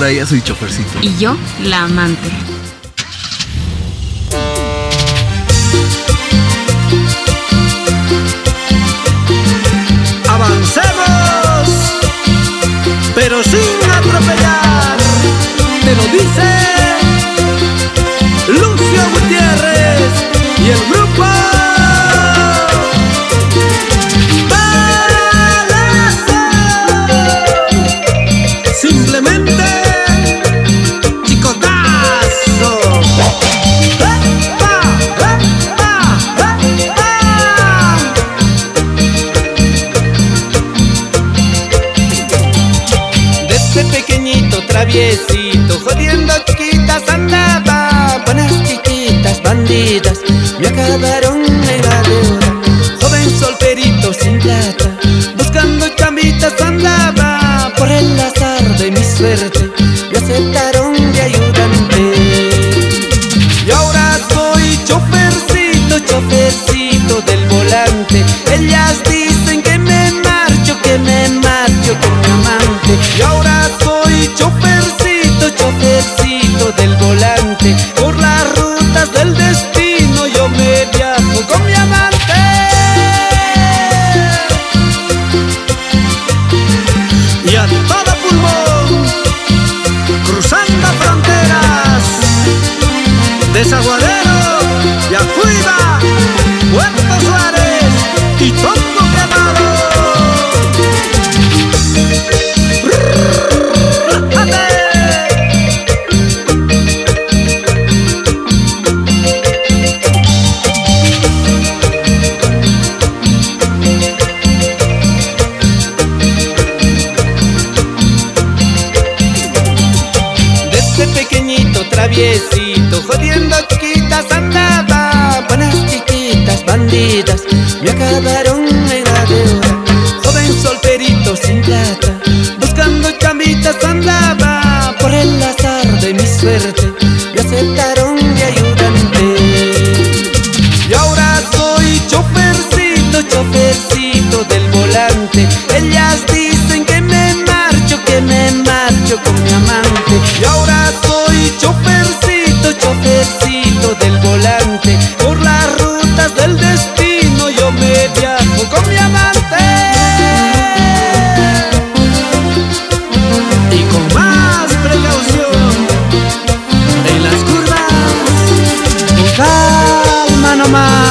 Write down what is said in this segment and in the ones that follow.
ahora ya soy chofercito. Y yo, la amante. ¡Avancemos! Pero sin atropellar. Te lo dice Lucio Gutiérrez y el grupo. Traviesito, jodiendo chiquitas andaba. Buenas chiquitas, bandidas, me acabaron de valorar. Joven solterito sin plata, buscando chambitas andaba. Por el azar de mi suerte, me aceptaron de ayudante. Y ahora soy chofercito, chofercito del volante. Ellas dicen que me marcho con mi amante. Y ahora soy chofercito, chofercito del volante. Por las rutas del destino yo me viajo con mi amante. Y a todo pulmón, cruzando fronteras, Desaguadero, Yacuiba, Puerto Suárez y Tongo Quemado. Traviesito, jodiendo chiquitas andaba. Buenas chiquitas, bandidas, me acabaron en la deuda. Joven solterito sin plata, buscando chambitas andaba. Por el azar de mi suerte, me aceptaron de ayudante. Y ahora soy chofercito, chofercito del volante. Ellas dicen que me marcho con mi amante. Y ahora soy chofercito, chofercito del volante. Por las rutas del destino yo me viajo con mi amante. Y con más precaución, en las curvas, con calma nomás.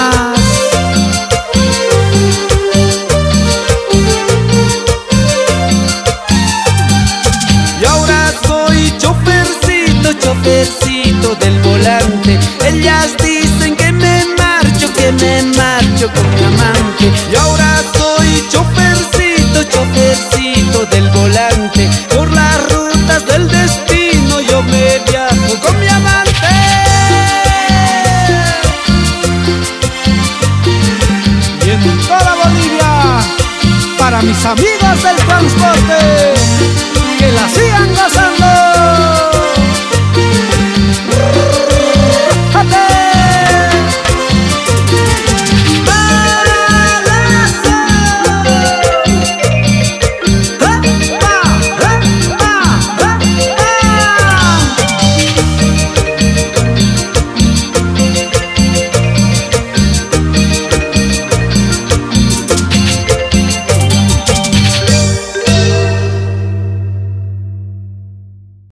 Chofercito del volante.